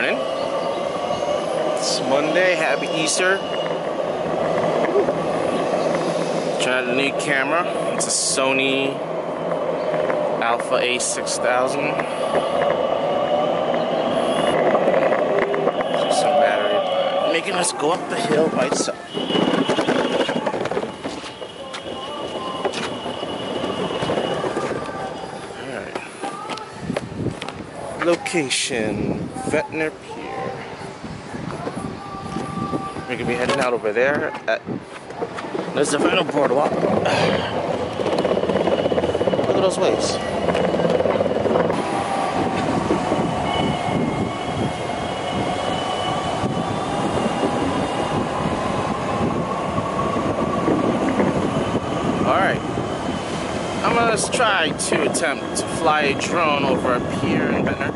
morning. It's Monday, happy Easter. Tried the new camera. It's a Sony Alpha A6000. Some battery. Making us go up the hill by itself. Location, Ventnor Pier. We're gonna be heading out over there. There's the final boardwalk. Look at those waves. Alright. I'm gonna attempt to fly a drone over a pier in Ventnor.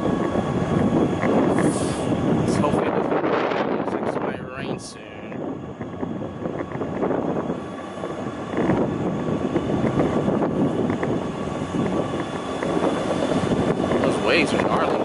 Waves are gnarly.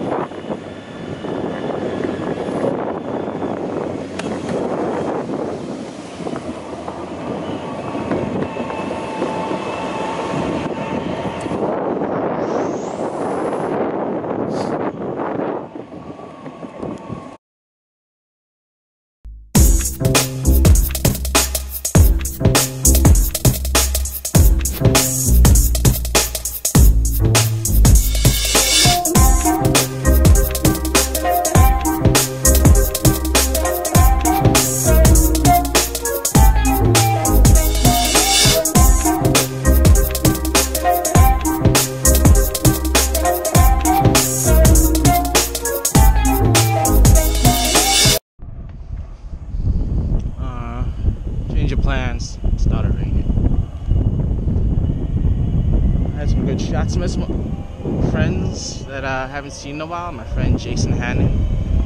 Of plans, it started raining. I had some good shots. I met some friends that I haven't seen in a while. My friend Jason Hannon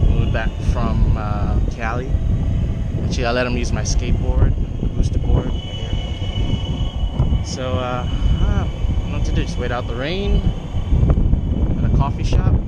moved back from Cali. Actually, I let him use my skateboard, the boosted board. So I don't know what to do, just wait out the rain at a coffee shop.